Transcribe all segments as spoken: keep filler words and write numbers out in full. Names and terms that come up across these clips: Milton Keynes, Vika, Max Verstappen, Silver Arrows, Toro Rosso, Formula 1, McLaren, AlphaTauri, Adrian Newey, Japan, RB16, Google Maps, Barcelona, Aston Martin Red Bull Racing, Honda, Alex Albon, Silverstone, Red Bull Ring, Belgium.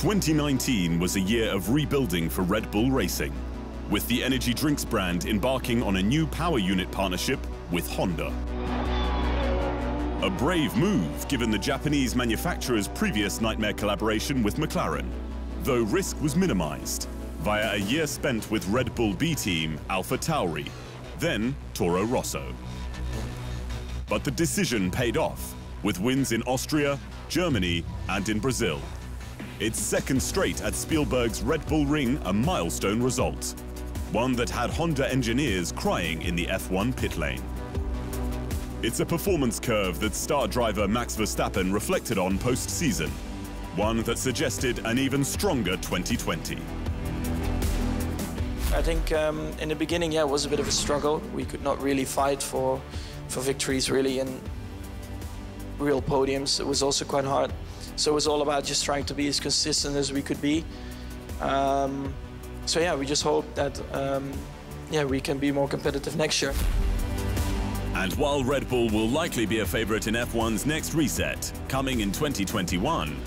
twenty nineteen was a year of rebuilding for Red Bull Racing, with the energy drinks brand embarking on a new power unit partnership with Honda. A brave move given the Japanese manufacturer's previous nightmare collaboration with McLaren, though risk was minimized via a year spent with Red Bull B team AlphaTauri, then Toro Rosso. But the decision paid off, with wins in Austria, Germany, and in Brazil. Its second straight at Spielberg's Red Bull Ring, a milestone result. One that had Honda engineers crying in the F one pit lane. It's a performance curve that star driver Max Verstappen reflected on post-season. One that suggested an even stronger twenty twenty. I think um, in the beginning, yeah, it was a bit of a struggle. We could not really fight for, for victories, really, in real podiums. It was also quite hard. So it was all about just trying to be as consistent as we could be. Um, so yeah, we just hope that um, yeah, we can be more competitive next year. And while Red Bull will likely be a favorite in F one's next reset, coming in twenty twenty-one,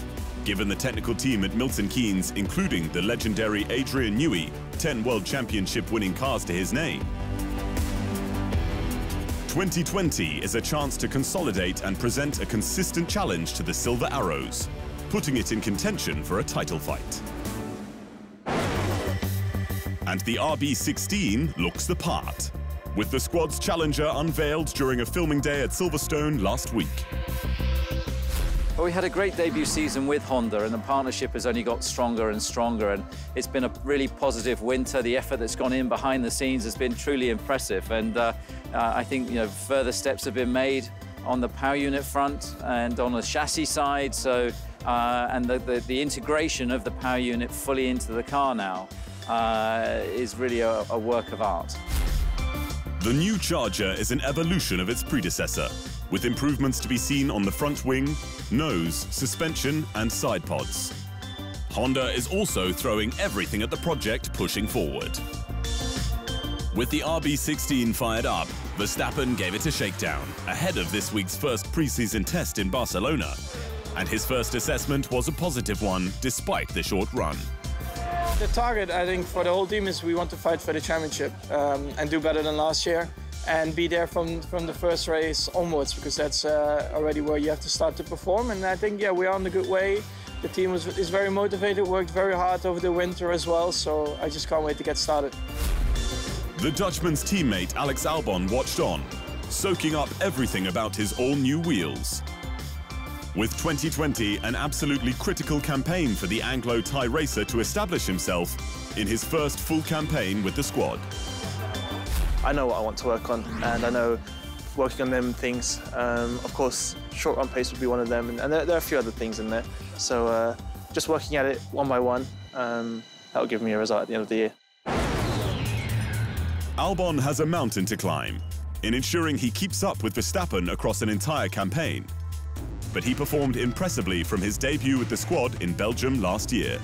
given the technical team at Milton Keynes, including the legendary Adrian Newey, ten World Championship winning cars to his name, twenty twenty is a chance to consolidate and present a consistent challenge to the Silver Arrows, putting it in contention for a title fight. And the R B sixteen looks the part, with the squad's challenger unveiled during a filming day at Silverstone last week. Well, we had a great debut season with Honda, and the partnership has only got stronger and stronger, and it's been a really positive winter. The effort that's gone in behind the scenes has been truly impressive, and uh, uh, I think, you know, further steps have been made on the power unit front and on the chassis side, so uh, and the, the, the integration of the power unit fully into the car now uh, is really a, a work of art. The new Charger is an evolution of its predecessor, with improvements to be seen on the front wing, nose, suspension, and side pods. Honda is also throwing everything at the project, pushing forward. With the R B sixteen fired up, Verstappen gave it a shakedown, ahead of this week's first pre-season test in Barcelona. And his first assessment was a positive one, despite the short run. The target, I think, for the whole team is we want to fight for the championship um, and do better than last year, and be there from, from the first race onwards, because that's uh, already where you have to start to perform. And I think, yeah, we're on a good way. The team was, is very motivated, worked very hard over the winter as well, so I just can't wait to get started. The Dutchman's teammate Alex Albon watched on, soaking up everything about his all-new wheels. With twenty twenty an absolutely critical campaign for the Anglo-Thai racer to establish himself in his first full campaign with the squad. I know what I want to work on, and I know working on them things. Um, of course, short run pace would be one of them, and, and there, there are a few other things in there. So uh, just working at it one by one, um, that'll give me a result at the end of the year. Albon has a mountain to climb in ensuring he keeps up with Verstappen across an entire campaign. But he performed impressively from his debut with the squad in Belgium last year.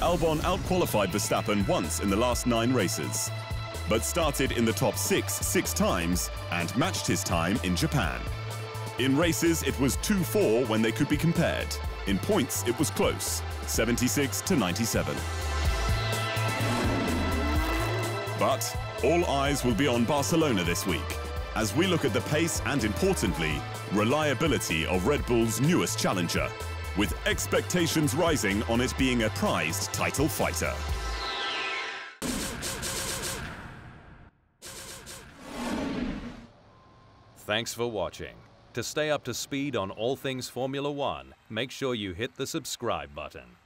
Albon outqualified Verstappen once in the last nine races, but started in the top six six times and matched his time in Japan. In races, it was two four when they could be compared. In points, it was close, seventy-six to ninety-seven. But all eyes will be on Barcelona this week, as we look at the pace and, importantly, reliability of Red Bull's newest challenger, with expectations rising on it being a prized title fighter. Thanks for watching. To stay up to speed on all things Formula One, make sure you hit the subscribe button.